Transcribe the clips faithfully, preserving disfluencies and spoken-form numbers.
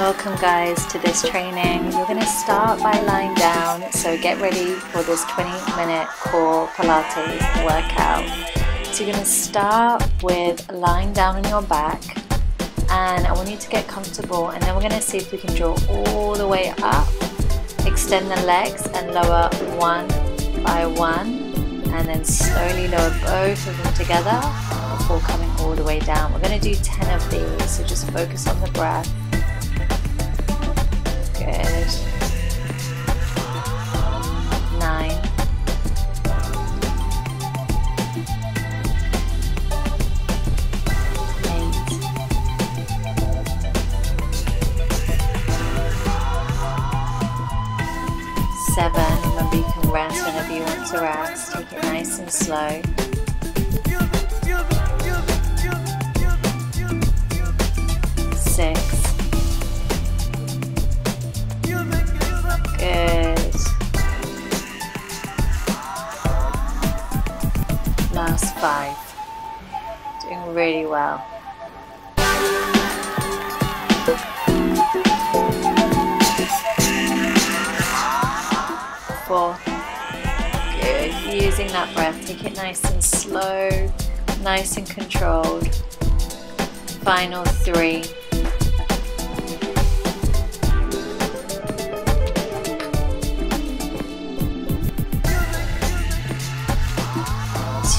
Welcome guys to this training. You're going to start by lying down, so get ready for this twenty minute core Pilates workout. So you're going to start with lying down on your back, and I want you to get comfortable, and then we're going to see if we can draw all the way up. Extend the legs and lower one by one, and then slowly lower both of them together before coming all the way down. We're going to do ten of these, so just focus on the breath. Good. Nine. Eight. Seven. Remember, you can rest whenever you want to rest. Take it nice and slow. Six. Good. Last five. Doing really well. Four. Good. Using that breath. Take it nice and slow, nice and controlled. Final three.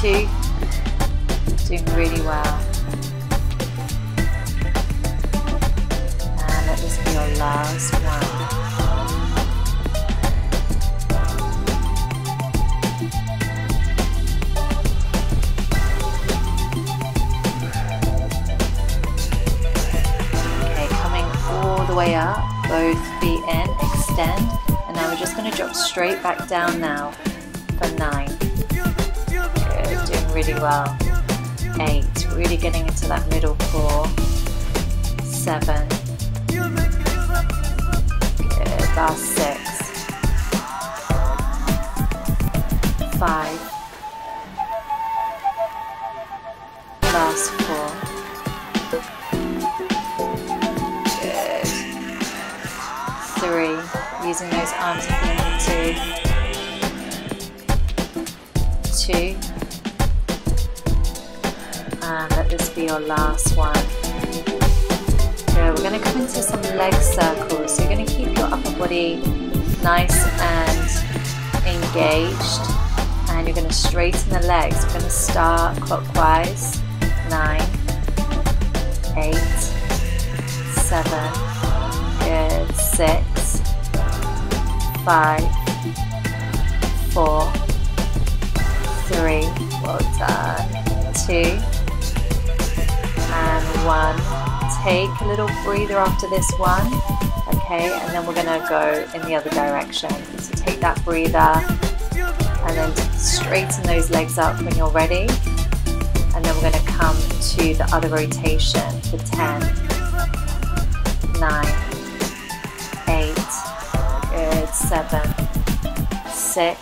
Two. Doing really well. And let this be your last one. Okay, coming all the way up, both feet in, extend, and now we're just going to drop straight back down now for nine. Really well. Eight, really getting into that middle core. Seven. Good. Last six. Five. Last four. Good. Three. Using those arms if you need to. Two. And let this be your last one. So we're going to come into some leg circles. So you're going to keep your upper body nice and engaged, and you're going to straighten the legs. We're going to start clockwise. Nine, eight, seven, good, six, five, four, three, well done, two, and one. Take a little breather after this one, okay, and then we're going to go in the other direction. So take that breather and then straighten those legs up when you're ready, and then we're going to come to the other rotation for ten, nine, eight, good, seven, six,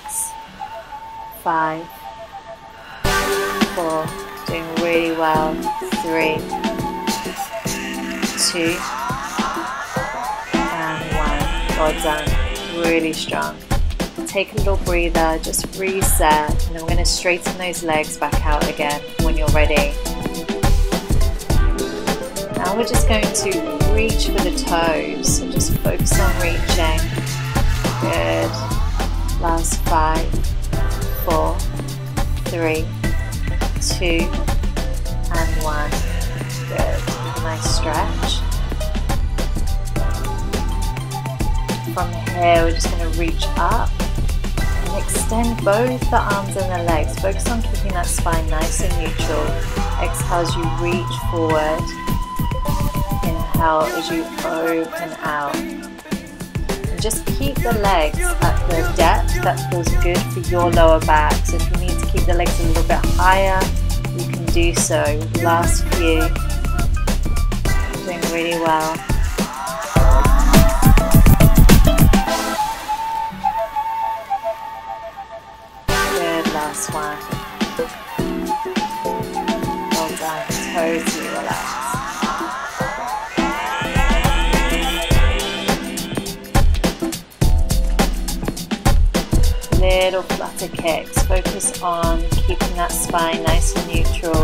five, four, doing really well, three, two, and one. Well done, really strong. Take a little breather, just reset, and then we're going to straighten those legs back out again when you're ready. Now we're just going to reach for the toes, so just focus on reaching. Good. Last five, four, three, two, and one. Good. Nice stretch. From here we're just going to reach up and extend both the arms and the legs. Focus on keeping that spine nice and neutral. Exhale as you reach forward. Inhale as you open out. And just keep the legs at the depth that feels good for your lower back. So if you need to keep the legs a little bit higher, you can do so. Last few. Doing really well. Good, last one. Well done, totally relaxed. middle flutter kicks. Focus on keeping that spine nice and neutral,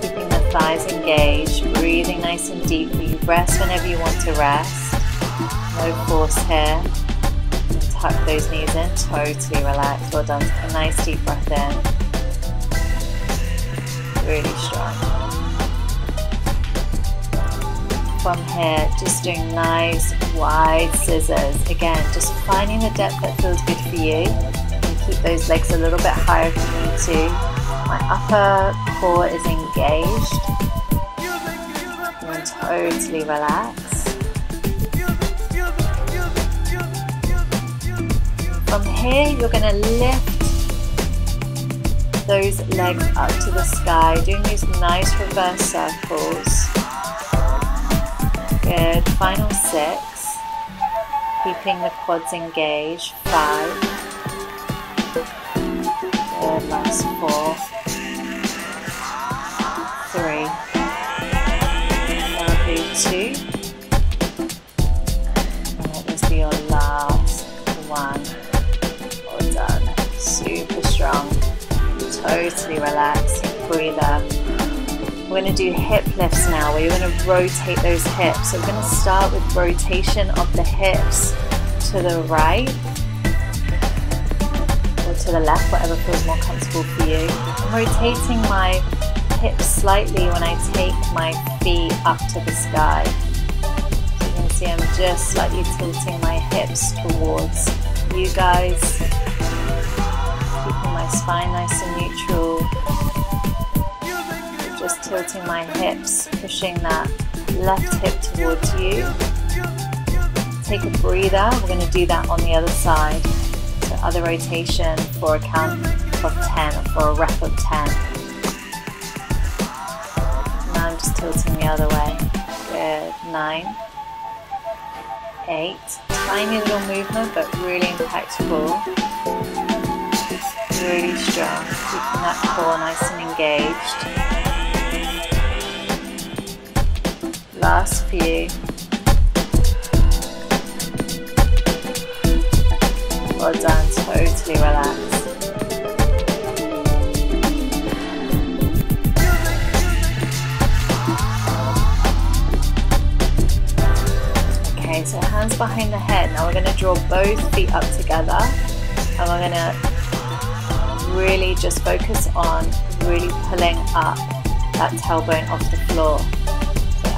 keeping the thighs engaged, breathing nice and deeply. Rest whenever you want to rest. No force here. And tuck those knees in, totally relax. Well done. Take a nice deep breath in. Really strong. From here, just doing nice wide scissors. Again, just finding the depth that feels good for you. And keep those legs a little bit higher if you need to. My upper core is engaged. And totally relax. From here, you're going to lift those legs up to the sky, doing these nice reverse circles. Good. Final six. Keeping the quads engaged. Five. Good. Last four. Three. That'll be two. And that is your last one. Well done. Super strong. Totally relaxed. Breathe up. We're going to do hip lifts now, where you're going to rotate those hips. So we're going to start with rotation of the hips to the right or to the left, whatever feels more comfortable for you. I'm rotating my hips slightly when I take my feet up to the sky. So you can see I'm just slightly tilting my hips towards you guys, keeping my spine nice and neutral. Just tilting my hips, pushing that left hip towards you. Take a breather. We're going to do that on the other side. So other rotation for a count of ten, or for a rep of ten. Now I'm just tilting the other way. Good. Nine. Eight. Tiny little movement, but really impactful. Really strong. Keeping that core nice and engaged. Last few. Well done, totally relaxed. Okay, so hands behind the head. Now we're going to draw both feet up together, and we're going to really just focus on really pulling up that tailbone off the floor.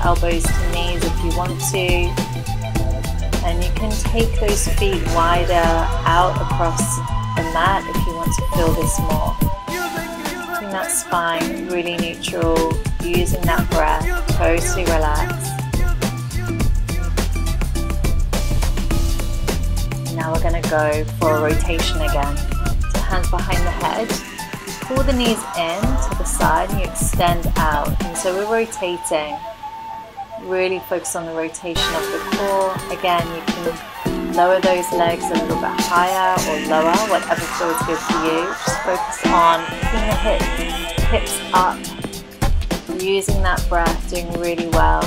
Elbows to knees if you want to, and you can take those feet wider out across the mat if you want to feel this more. Keeping that spine really neutral, using that breath, totally relaxed. Now we're going to go for a rotation again. So hands behind the head, you pull the knees in to the side and you extend out, and so we're rotating. Really focus on the rotation of the core. Again, you can lower those legs a little bit higher or lower, whatever feels good for you. Just focus on keeping the hip, hips up, using that breath, doing really well.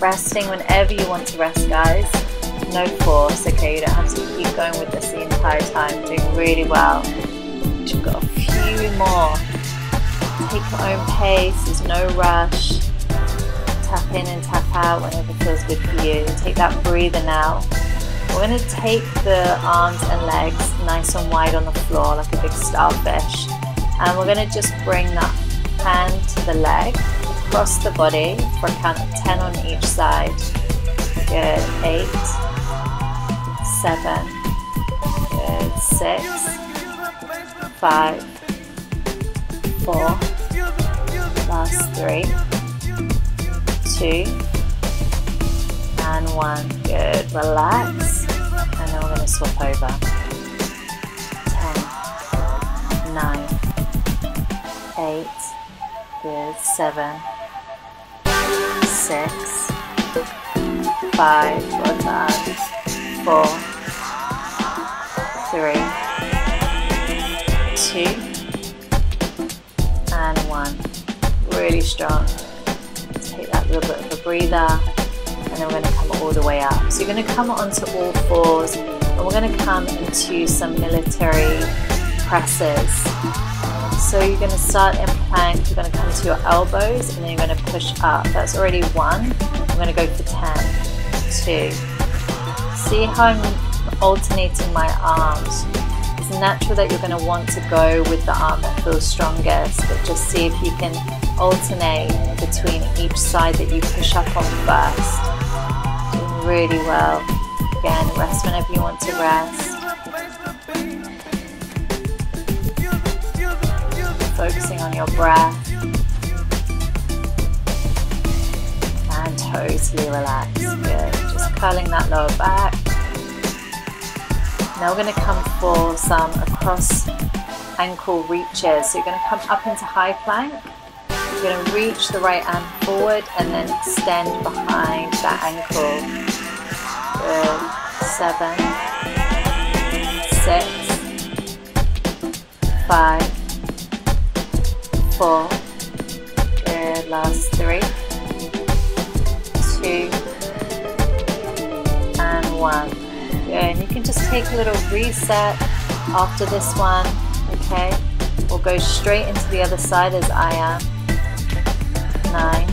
Resting whenever you want to rest, guys. No force, okay? You don't have to keep going with this the entire time. Doing really well. You've got a few more. Take your own pace, there's no rush. Tap in and tap out whenever feels good for you. Take that breather now. We're going to take the arms and legs nice and wide on the floor like a big starfish. And we're going to just bring that hand to the leg, across the body for a count of ten on each side. Good. Eight. Seven. Good. Six. Five. Four. Last three. Two, and one. Good. Relax. And then we're going to swap over. Ten. Nine. Eight. Good. Seven. Six. Five. Well done. Four. Three. Two. And one. Really strong. Take that little bit of a breather, and then we're going to come all the way up. So you're going to come onto all fours, and we're going to come into some military presses. So you're going to start in plank, you're going to come to your elbows, and then you're going to push up. That's already one. I'm going to go for ten, two. See how I'm alternating my arms? It's natural that you're going to want to go with the arm that feels strongest, but just see if you can alternate between each side that you push up on first. Doing really well. Again, rest whenever you want to rest. Focusing on your breath. And totally relax. Good. Just curling that lower back. Now we're going to come for some across ankle reaches. So you're going to come up into high plank. You're going to reach the right arm forward and then extend behind that ankle. Good. Seven, six, five, four. Good. Last three, two, and one. Good. And you can just take a little reset after this one. Okay. We'll go straight into the other side as I am. Nine.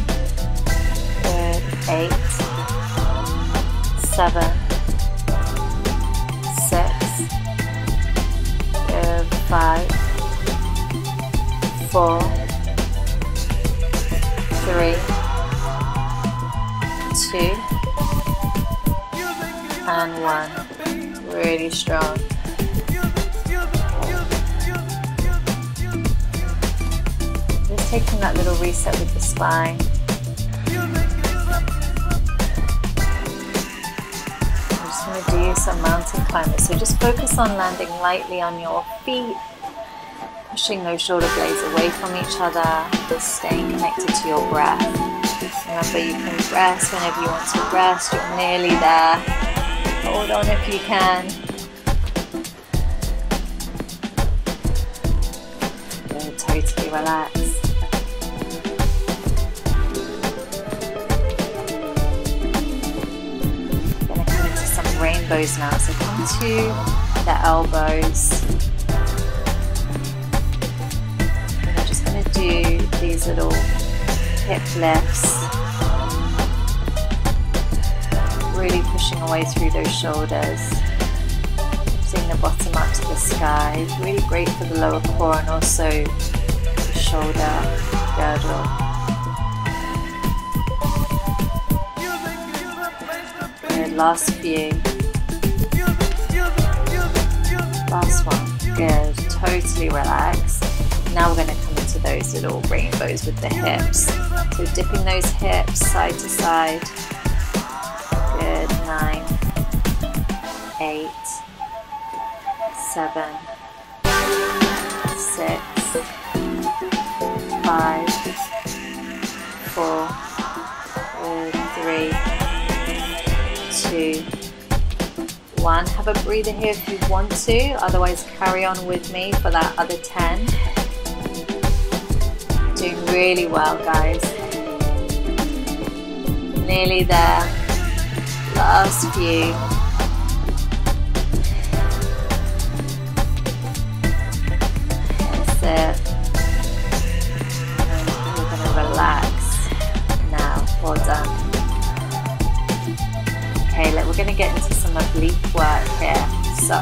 Good. Eight. Seven. Six. Good. Five. Four. Three. Two, and one. Really strong. Just taking that little reset with the spine. I'm just going to do some mountain climbers. So just focus on landing lightly on your feet, pushing those shoulder blades away from each other, staying connected to your breath. Remember, you can rest whenever you want to rest. You're nearly there. Hold on if you can. Good, totally relax. I'm going to come into some rainbows now. So come to the elbows. And I'm just going to do these little hip lifts, really pushing away through those shoulders, seeing the bottom up to the sky. Really great for the lower core and also the shoulder girdle. Good, last few, last one. Good, totally relaxed. Now we're going to come into those little rainbows with the hips. So dipping those hips side to side. Good. Nine, eight, seven, six, five, four, three, two, one. Have a breather here if you want to. Otherwise, carry on with me for that other ten. Doing really well, guys. Nearly there. Last few. That's it. And we're going to relax now. Well done. Okay, look, we're going to get into some oblique work here. So,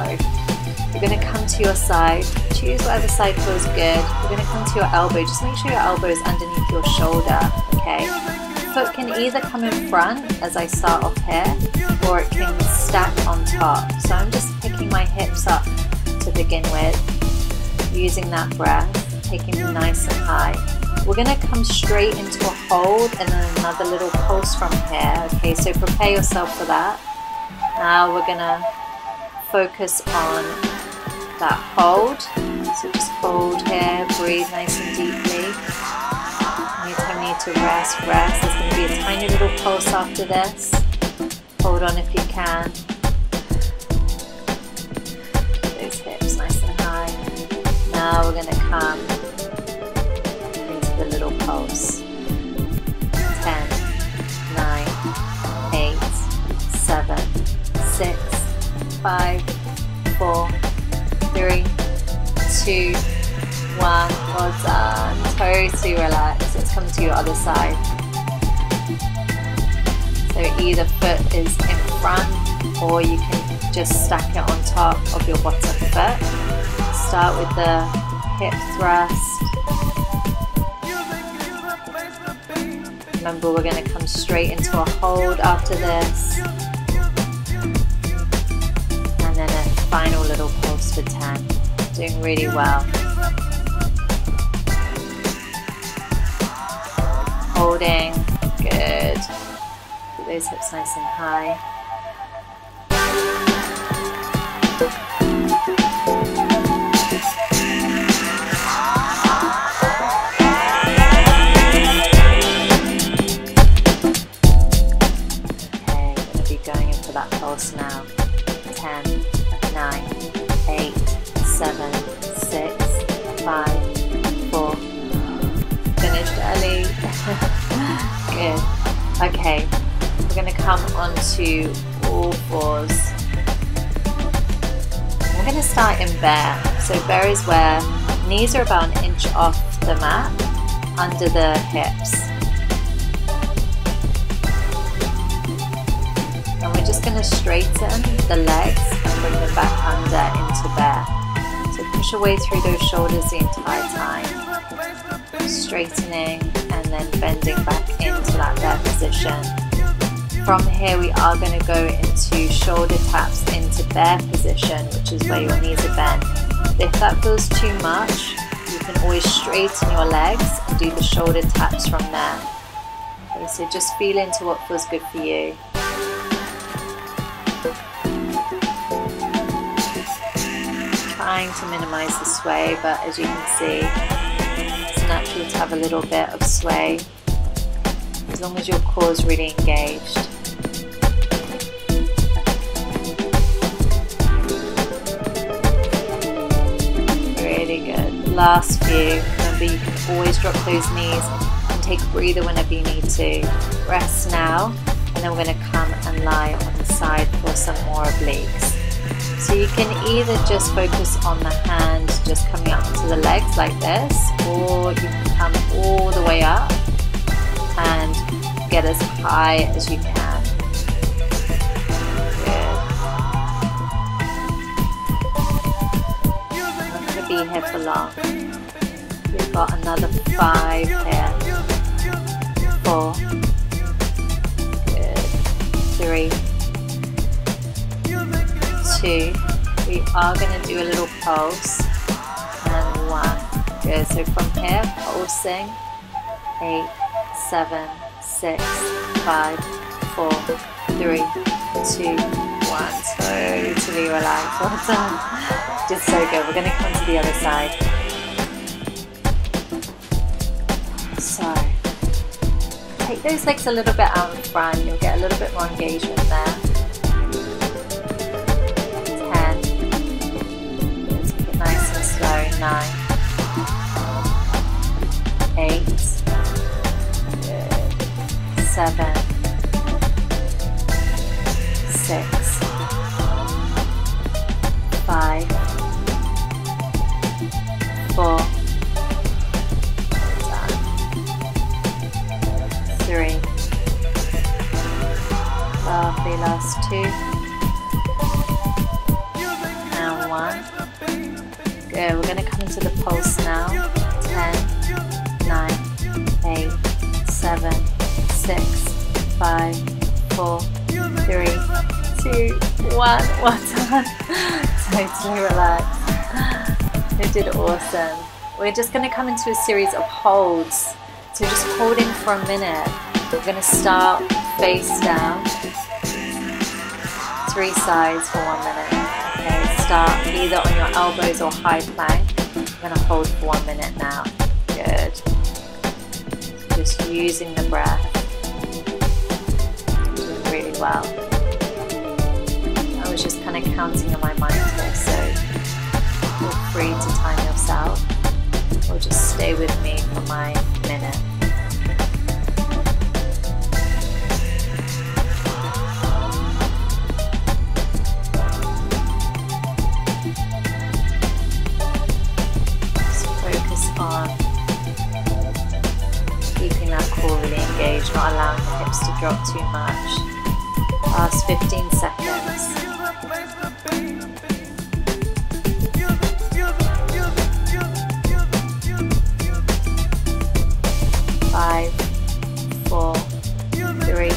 you're going to come to your side. Choose whatever side feels good. We're going to come to your elbow. Just make sure your elbow is underneath your shoulder, okay? Foot can either come in front, as I start off here, or it can stack on top. So I'm just picking my hips up to begin with, using that breath, taking them nice and high. We're going to come straight into a hold and then another little pulse from here, okay? So prepare yourself for that. Now we're going to focus on that hold. So just hold here, breathe nice and deeply. Anytime you need to rest, rest. There's going to be a tiny little pulse after this. Hold on if you can. Those hips nice and high. Now we're going to come into the little pulse. ten, nine, eight, seven, six, five, four, three, two, one. Well done. Totally relax. Let's come to your other side. So either foot is in front, or you can just stack it on top of your bottom foot. Start with the hip thrust. Remember, we're going to come straight into a hold after this. And then a final little pulse for ten. Doing really well. Holding, good. Keep those hips nice and high. Okay, we're going to be going in for that pulse now. ten, nine, eight, seven, six, five, four. Finished early. Good. Okay, we're going to come onto all fours. We're going to start in bear. So bear is where knees are about an inch off the mat, under the hips. And we're just going to straighten the legs and bring them back under into bear. So push your way through those shoulders the entire time. Straightening. And then bending back into that bear position. From here we are going to go into shoulder taps into bear position, which is where your knees are bent. If that feels too much, you can always straighten your legs and do the shoulder taps from there. Okay, so just feel into what feels good for you. Trying to minimize the sway, but as you can see, natural to have a little bit of sway as long as your core is really engaged. Really good. Last few. Remember, you can always drop those knees and take a breather whenever you need to. Rest now, and then we're going to come and lie on the side for some more obliques. So you can either just focus on the hand just coming up to the legs like this, or you can come all the way up and get as high as you can. Good. We're not going to be here for long. We've got another five here. Four. Good. Three. Two. We are going to do a little pulse, and one. Good, so from here, pulsing, eight, seven, six, five, four, three, two, one. Totally relaxed, well done. Just so good. We're going to come to the other side. So, take those legs a little bit out in front, you'll get a little bit more engagement there. Nine, eight, good, seven, six, five, four, three, lovely, last two, and one. Good. We're going to come to the pulse now. ten, nine, eight, seven, six, five, four, three, two, one. Well done. Totally relaxed. You did awesome. We're just going to come into a series of holds. So just holding for a minute. We're going to start face down. Three sides for one minute. Start either on your elbows or high plank. I'm going to hold for one minute now. Good. So just using the breath. Doing really well. I was just kind of counting in my mind here, so feel free to time yourself or just stay with me for my minute. drop too much. Last fifteen seconds. Five, four, three,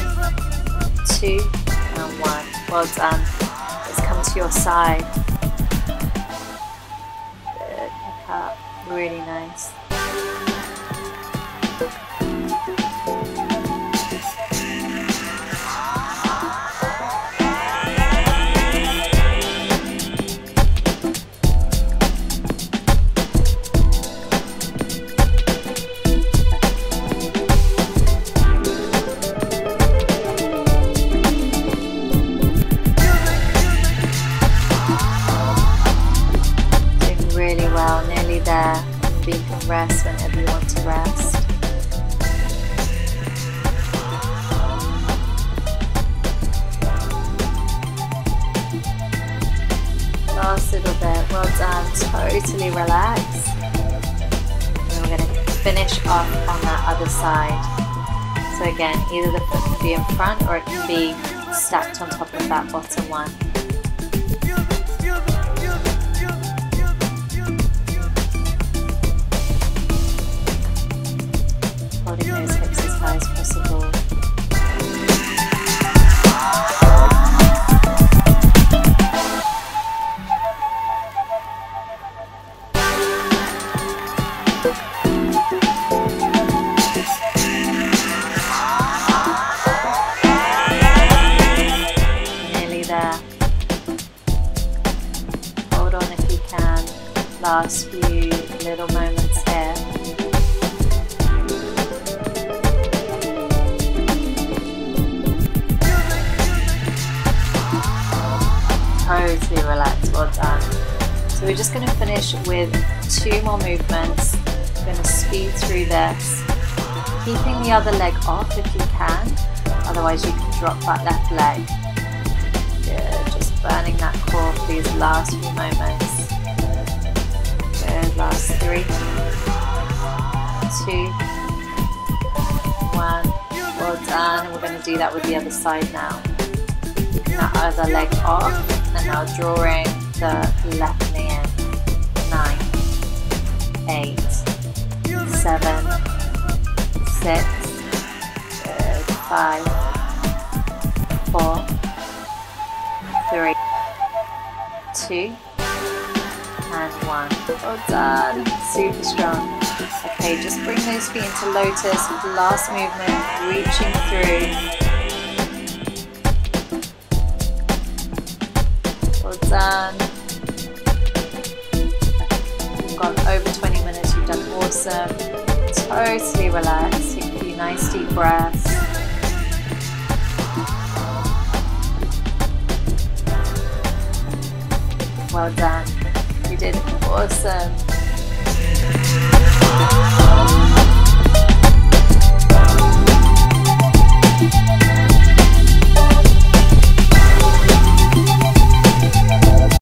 two, and one. Well done. Let's come to your side. Good, pick up. Really nice. There, and you can rest whenever you want to rest. Last little bit, well done, totally relaxed. And we're going to finish off on that other side. So again, either the foot can be in front or it can be stacked on top of that bottom one. Last few little moments here. Totally relaxed, well done. So we're just going to finish with two more movements. I'm going to speed through this, keeping the other leg off if you can, otherwise you can drop that left leg. Good, just burning that core for these last few moments. Last three, two, one. Well done. And we're going to do that with the other side now. Keeping that other leg off, and now drawing the left knee in. Nine, eight, seven, six, good, five, four, three, two, and one. Well done. Super strong. Okay, just bring those feet into lotus with the last movement, reaching through. Well done. We've gone over twenty minutes, you've done awesome. Totally relaxed. You can do nice deep breaths. Well done. You did awesome.